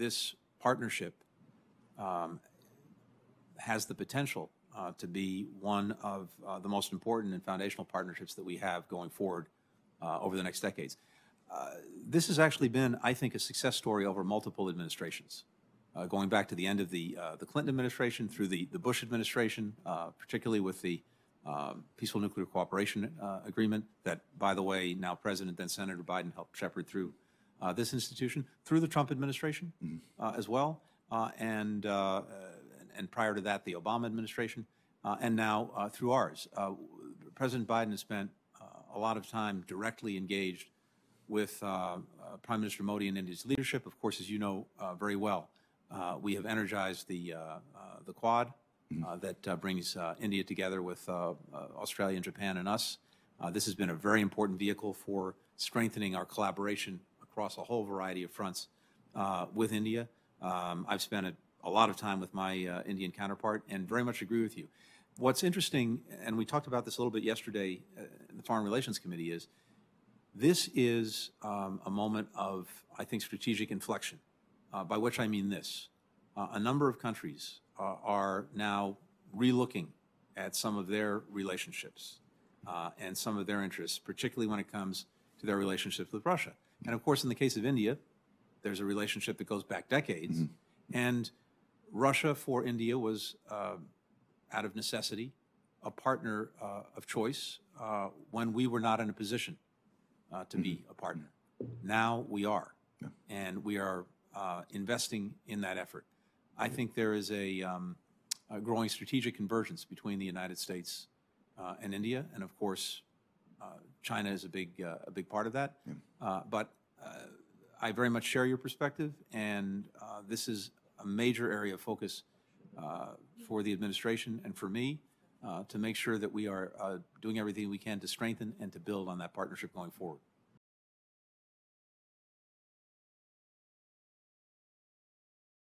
this partnership has the potential to be one of the most important and foundational partnerships that we have going forward over the next decades. This has actually been, I think, a success story over multiple administrations, going back to the end of the Clinton administration through the Bush administration, particularly with the Peaceful Nuclear Cooperation Agreement that, by the way, now President, then Senator Biden helped shepherd through this institution, through the Trump administration as well, and prior to that, the Obama administration, and now through ours. President Biden has spent a lot of time directly engaged with Prime Minister Modi and India's leadership. Of course, as you know very well, we have energized the Quad that brings India together with Australia and Japan and us. This has been a very important vehicle for strengthening our collaboration across a whole variety of fronts with India. I've spent a lot of time with my Indian counterpart and very much agree with you. What's interesting, and we talked about this a little bit yesterday in the Foreign Relations Committee, is this is a moment of, I think, strategic inflection, by which I mean this. A number of countries are now relooking at some of their relationships and some of their interests, particularly when it comes to their relationships with Russia. And of course, in the case of India, there's a relationship that goes back decades. And Russia for India was, out of necessity, a partner of choice when we were not in a position to be a partner. Now we are, and we are investing in that effort. I think there is a growing strategic convergence between the United States and India, and of course, China is a big part of that. But I very much share your perspective, and this is a major area of focus for the administration and for me to make sure that we are doing everything we can to strengthen and to build on that partnership going forward.